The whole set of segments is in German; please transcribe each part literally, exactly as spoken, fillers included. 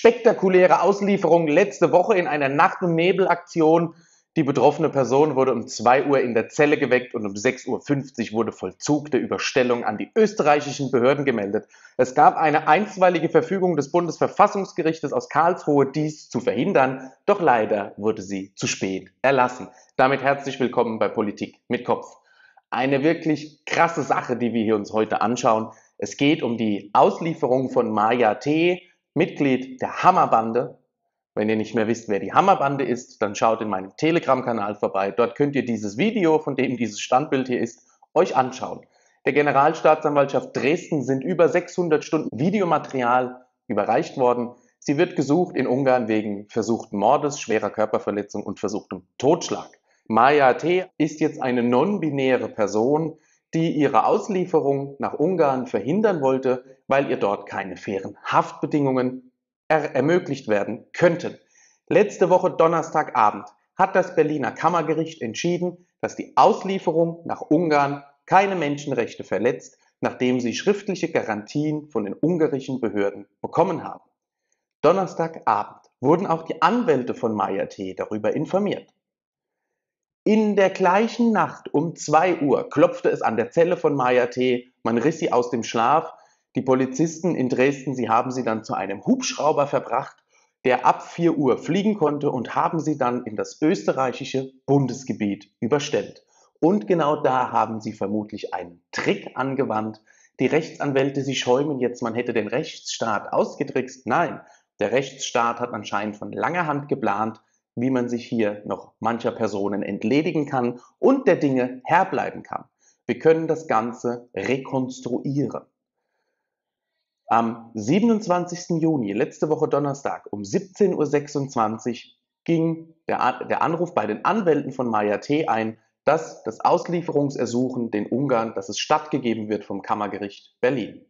spektakuläre Auslieferung letzte Woche in einer Nacht- und Nebelaktion. Die betroffene Person wurde um zwei Uhr in der Zelle geweckt und um sechs Uhr fünfzig wurde Vollzug der Überstellung an die österreichischen Behörden gemeldet. Es gab eine einstweilige Verfügung des Bundesverfassungsgerichtes aus Karlsruhe, dies zu verhindern, doch leider wurde sie zu spät erlassen. Damit herzlich willkommen bei Politik mit Kopf. Eine wirklich krasse Sache, die wir hier uns heute anschauen. Es geht um die Auslieferung von Maja T., Mitglied der Hammerbande. Wenn ihr nicht mehr wisst, wer die Hammerbande ist, dann schaut in meinem Telegram-Kanal vorbei. Dort könnt ihr dieses Video, von dem dieses Standbild hier ist, euch anschauen. Der Generalstaatsanwaltschaft Dresden sind über sechshundert Stunden Videomaterial überreicht worden. Sie wird gesucht in Ungarn wegen versuchten Mordes, schwerer Körperverletzung und versuchtem Totschlag. Maja T. ist jetzt eine non-binäre Person, die ihre Auslieferung nach Ungarn verhindern wollte, weil ihr dort keine fairen Haftbedingungen ermöglicht werden könnten. Letzte Woche Donnerstagabend hat das Berliner Kammergericht entschieden, dass die Auslieferung nach Ungarn keine Menschenrechte verletzt, nachdem sie schriftliche Garantien von den ungarischen Behörden bekommen haben. Donnerstagabend wurden auch die Anwälte von Maja T. darüber informiert. In der gleichen Nacht um zwei Uhr klopfte es an der Zelle von Maja T., man riss sie aus dem Schlaf. Die Polizisten in Dresden, sie haben sie dann zu einem Hubschrauber verbracht, der ab vier Uhr fliegen konnte, und haben sie dann in das österreichische Bundesgebiet überstellt. Und genau da haben sie vermutlich einen Trick angewandt. Die Rechtsanwälte, sie schäumen jetzt, man hätte den Rechtsstaat ausgetrickst. Nein, der Rechtsstaat hat anscheinend von langer Hand geplant, wie man sich hier noch mancher Personen entledigen kann und der Dinge Herr bleiben kann. Wir können das Ganze rekonstruieren. Am siebenundzwanzigsten Juni, letzte Woche Donnerstag, um siebzehn Uhr sechsundzwanzig ging der, der Anruf bei den Anwälten von Maja T. ein, dass das Auslieferungsersuchen den Ungarn, dass es stattgegeben wird vom Kammergericht Berlin.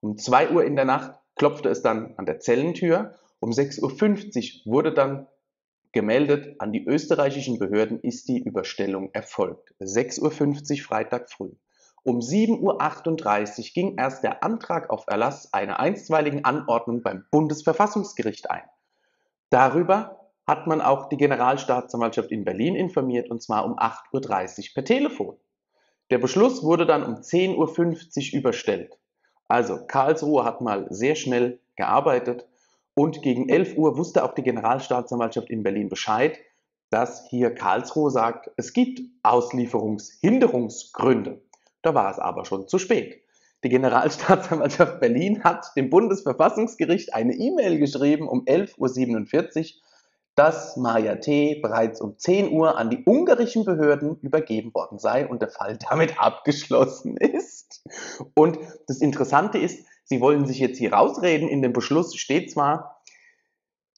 Um zwei Uhr in der Nacht klopfte es dann an der Zellentür. Um sechs Uhr fünfzig wurde dann gemeldet, an die österreichischen Behörden ist die Überstellung erfolgt. sechs Uhr fünfzig Freitag früh. Um sieben Uhr achtunddreißig ging erst der Antrag auf Erlass einer einstweiligen Anordnung beim Bundesverfassungsgericht ein. Darüber hat man auch die Generalstaatsanwaltschaft in Berlin informiert, und zwar um acht Uhr dreißig per Telefon. Der Beschluss wurde dann um zehn Uhr fünfzig überstellt. Also Karlsruhe hat mal sehr schnell gearbeitet, und gegen elf Uhr wusste auch die Generalstaatsanwaltschaft in Berlin Bescheid, dass hier Karlsruhe sagt, es gibt Auslieferungshinderungsgründe. Da war es aber schon zu spät. Die Generalstaatsanwaltschaft Berlin hat dem Bundesverfassungsgericht eine E-Mail geschrieben um elf Uhr siebenundvierzig, dass Maja T. bereits um zehn Uhr an die ungarischen Behörden übergeben worden sei und der Fall damit abgeschlossen ist. Und das Interessante ist, sie wollen sich jetzt hier rausreden. In dem Beschluss steht zwar,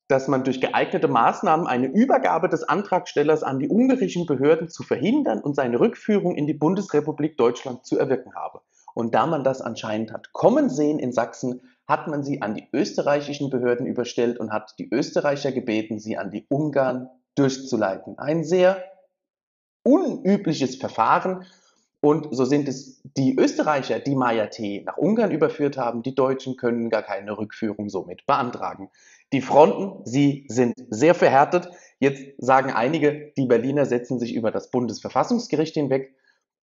dass man durch geeignete Maßnahmen eine Übergabe des Antragstellers an die ungarischen Behörden zu verhindern und seine Rückführung in die Bundesrepublik Deutschland zu erwirken habe. Und da man das anscheinend hat kommen sehen in Sachsen, hat man sie an die österreichischen Behörden überstellt und hat die Österreicher gebeten, sie an die Ungarn durchzuleiten. Ein sehr unübliches Verfahren. Und so sind es die Österreicher, die Maja T. nach Ungarn überführt haben. Die Deutschen können gar keine Rückführung somit beantragen. Die Fronten, sie sind sehr verhärtet. Jetzt sagen einige, die Berliner setzen sich über das Bundesverfassungsgericht hinweg.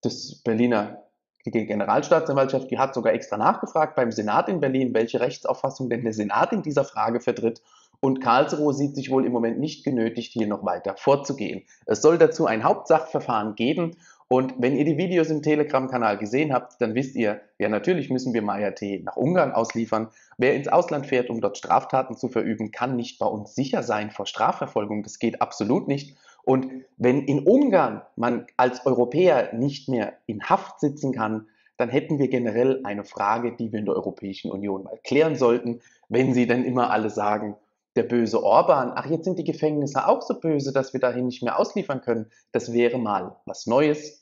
Das Berliner die Generalstaatsanwaltschaft, die hat sogar extra nachgefragt beim Senat in Berlin, welche Rechtsauffassung denn der Senat in dieser Frage vertritt. Und Karlsruhe sieht sich wohl im Moment nicht genötigt, hier noch weiter vorzugehen. Es soll dazu ein Hauptsachverfahren geben. Und wenn ihr die Videos im Telegram-Kanal gesehen habt, dann wisst ihr, ja, natürlich müssen wir Maja T. nach Ungarn ausliefern. Wer ins Ausland fährt, um dort Straftaten zu verüben, kann nicht bei uns sicher sein vor Strafverfolgung. Das geht absolut nicht. Und wenn in Ungarn man als Europäer nicht mehr in Haft sitzen kann, dann hätten wir generell eine Frage, die wir in der Europäischen Union mal klären sollten, wenn sie dann immer alle sagen, der böse Orban, ach, jetzt sind die Gefängnisse auch so böse, dass wir dahin nicht mehr ausliefern können. Das wäre mal was Neues.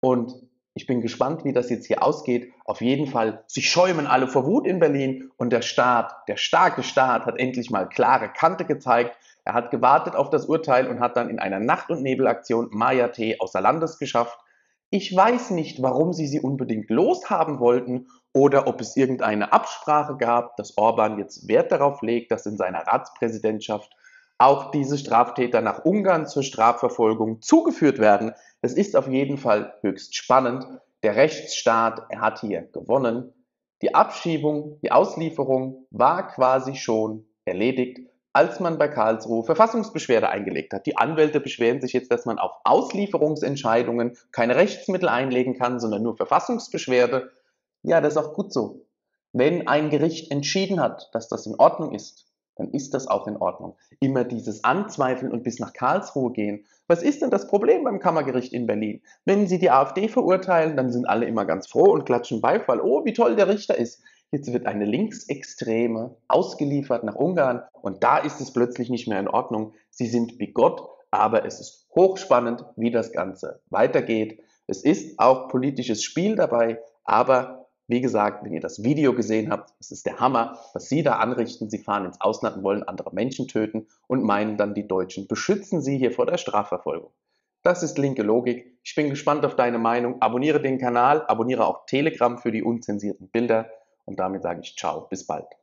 Und ich bin gespannt, wie das jetzt hier ausgeht. Auf jeden Fall, sie schäumen alle vor Wut in Berlin. Und der Staat, der starke Staat, hat endlich mal klare Kante gezeigt. Er hat gewartet auf das Urteil und hat dann in einer Nacht- und Nebelaktion Maja T. außer Landes geschafft. Ich weiß nicht, warum sie sie unbedingt loshaben wollten oder ob es irgendeine Absprache gab, dass Orban jetzt Wert darauf legt, dass in seiner Ratspräsidentschaft auch diese Straftäter nach Ungarn zur Strafverfolgung zugeführt werden. Es ist auf jeden Fall höchst spannend. Der Rechtsstaat, er hat hier gewonnen. Die Abschiebung, die Auslieferung war quasi schon erledigt, als man bei Karlsruhe Verfassungsbeschwerde eingelegt hat. Die Anwälte beschweren sich jetzt, dass man auf Auslieferungsentscheidungen keine Rechtsmittel einlegen kann, sondern nur Verfassungsbeschwerde. Ja, das ist auch gut so. Wenn ein Gericht entschieden hat, dass das in Ordnung ist, dann ist das auch in Ordnung. Immer dieses Anzweifeln und bis nach Karlsruhe gehen. Was ist denn das Problem beim Kammergericht in Berlin? Wenn sie die AfD verurteilen, dann sind alle immer ganz froh und klatschen Beifall. Oh, wie toll der Richter ist. Jetzt wird eine Linksextreme ausgeliefert nach Ungarn und da ist es plötzlich nicht mehr in Ordnung. Sie sind bigott, aber es ist hochspannend, wie das Ganze weitergeht. Es ist auch politisches Spiel dabei, aber wie gesagt, wenn ihr das Video gesehen habt, es ist der Hammer, was sie da anrichten. Sie fahren ins Ausland und wollen andere Menschen töten und meinen dann, die Deutschen beschützen sie hier vor der Strafverfolgung. Das ist linke Logik. Ich bin gespannt auf deine Meinung. Abonniere den Kanal, abonniere auch Telegram für die unzensierten Bilder. Und damit sage ich ciao, bis bald.